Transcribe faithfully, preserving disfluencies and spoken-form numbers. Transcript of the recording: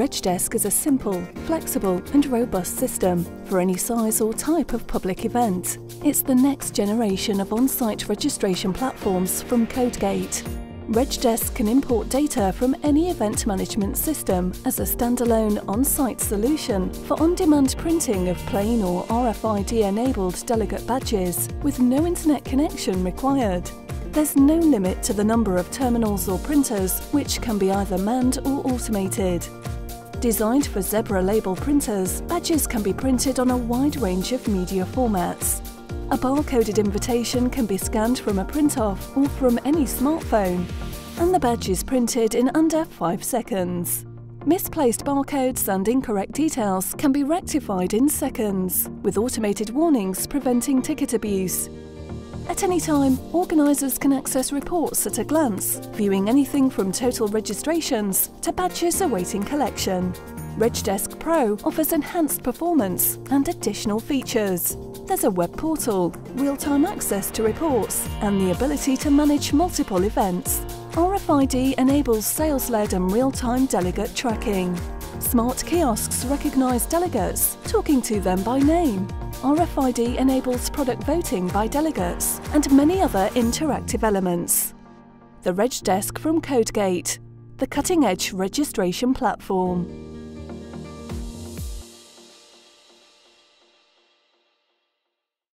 RegDesk is a simple, flexible and robust system for any size or type of public event. It's the next generation of on-site registration platforms from CodeGate. RegDesk can import data from any event management system as a standalone on-site solution for on-demand printing of plain or R F I D-enabled delegate badges with no internet connection required. There's no limit to the number of terminals or printers, which can be either manned or automated. Designed for Zebra label printers, badges can be printed on a wide range of media formats. A barcoded invitation can be scanned from a print-off or from any smartphone, and the badge is printed in under five seconds. Misplaced barcodes and incorrect details can be rectified in seconds, with automated warnings preventing ticket abuse. At any time, organisers can access reports at a glance, viewing anything from total registrations to badges awaiting collection. RegDesk Pro offers enhanced performance and additional features. There's a web portal, real-time access to reports, and the ability to manage multiple events. R F I D enables sales-led and real-time delegate tracking. Smart kiosks recognise delegates, talking to them by name. R F I D enables product voting by delegates and many other interactive elements. The RegDesk from CodeGate, the cutting-edge registration platform.